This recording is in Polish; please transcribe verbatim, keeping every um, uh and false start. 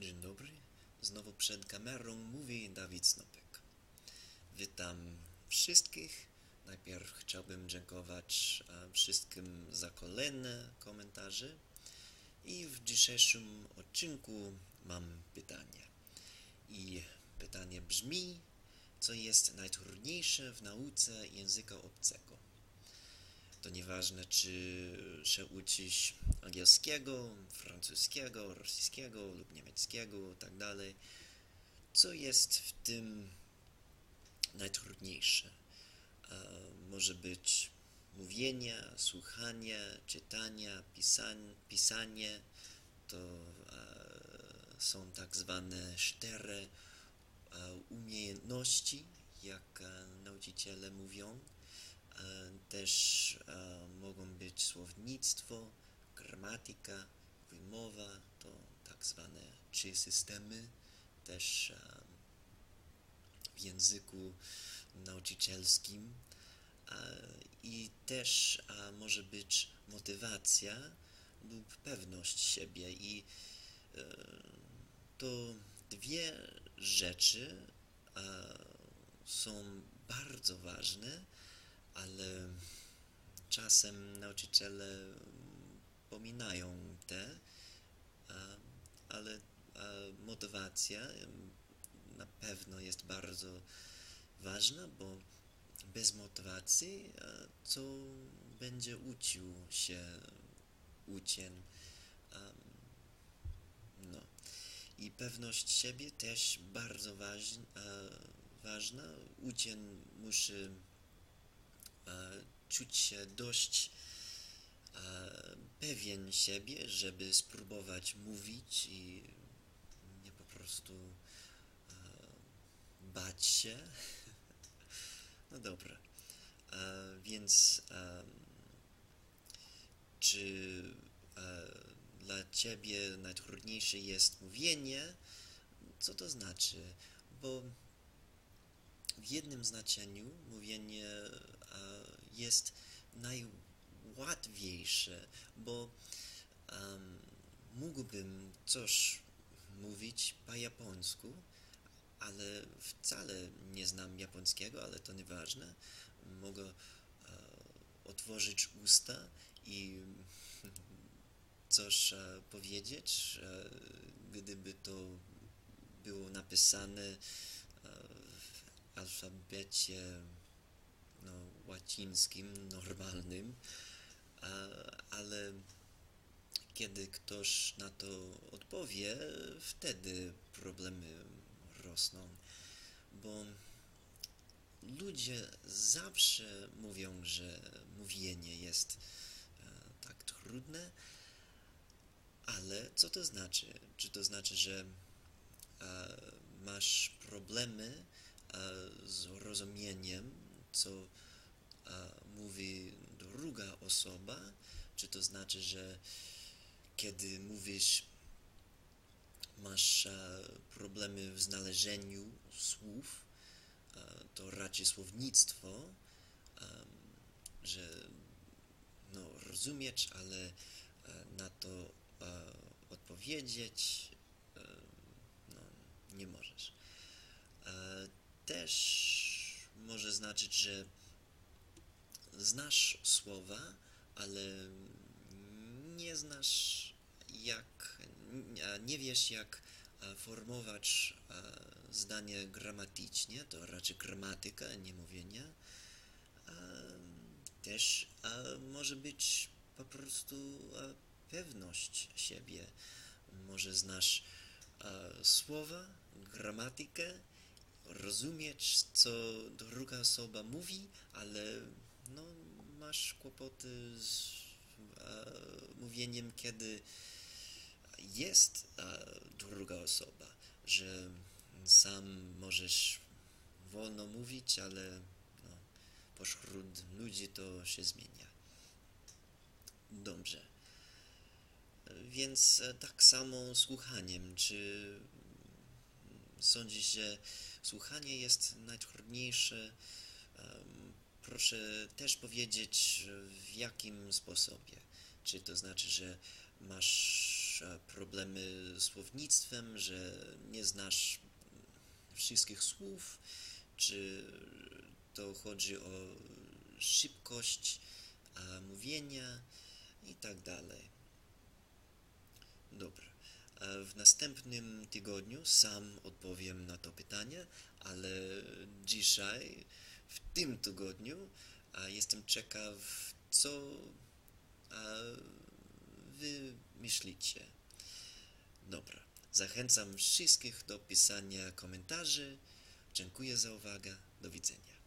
Dzień dobry, znowu przed kamerą mówi David Snopek. Witam wszystkich. Najpierw chciałbym dziękować wszystkim za kolejne komentarze i w dzisiejszym odcinku mam pytanie. I pytanie brzmi, co jest najtrudniejsze w nauce języka obcego? To nieważne, czy się uczysz angielskiego, francuskiego, rosyjskiego lub niemieckiego, tak dalej. Co jest w tym najtrudniejsze? Może być mówienie, słuchanie, czytanie, pisanie, pisanie. To są tak zwane cztery umiejętności, jak nauczyciele mówią. Też mogą być słownictwo, gramatyka, wymowa, to tak zwane trzy systemy. Też w języku nauczycielskim i też może być motywacja lub pewność siebie i to dwie rzeczy są bardzo ważne, ale czasem nauczyciele pominają te, ale motywacja na pewno jest bardzo ważna, bo bez motywacji co będzie uczył się uczeń. No. I pewność siebie też bardzo ważna. Uczeń musi czuć się dość pewien siebie, żeby spróbować mówić i nie po prostu bać się. No dobra, więc czy dla ciebie najtrudniejsze jest mówienie? Co to znaczy? Bo w jednym znaczeniu mówienie jest najłatwiejsze, bo mógłbym coś mówić po japońsku, ale wcale nie znam japońskiego, ale to nieważne. Mogę e, otworzyć usta i coś e, powiedzieć, e, gdyby to było napisane e, w alfabecie no, łacińskim, normalnym, e, ale kiedy ktoś na to odpowie, wtedy problemy rosną, bo ludzie zawsze mówią, że mówienie jest e, tak trudne, ale co to znaczy? Czy to znaczy, że e, masz problemy e, z rozumieniem, co e, mówi druga osoba? Czy to znaczy, że kiedy mówisz, masz a, problemy w znalezieniu słów, a, to raczej słownictwo, a, że no, rozumieć, ale a, na to a, odpowiedzieć a, no, nie możesz. A, też może znaczyć, że znasz słowa, ale nie znasz jak nie wiesz, jak formować zdanie gramatycznie, to raczej gramatyka, nie mówienie. Też może być po prostu pewność siebie. Może znasz słowa, gramatykę, rozumiesz, co druga osoba mówi, ale no, masz kłopoty z mówieniem, kiedy jest a, druga osoba, że sam możesz wolno mówić, ale no, pośród ludzi to się zmienia. Dobrze. Więc a, tak samo słuchaniem. Czy sądzisz, że słuchanie jest najtrudniejsze? A, proszę też powiedzieć, w jakim sposobie. Czy to znaczy, że masz masz problemy z słownictwem, że nie znasz wszystkich słów, czy to chodzi o szybkość mówienia i tak dalej. Dobra. W następnym tygodniu sam odpowiem na to pytanie, ale dzisiaj, w tym tygodniu, jestem ciekaw, co wy myślicie. Dobra, zachęcam wszystkich do pisania komentarzy. Dziękuję za uwagę. Do widzenia.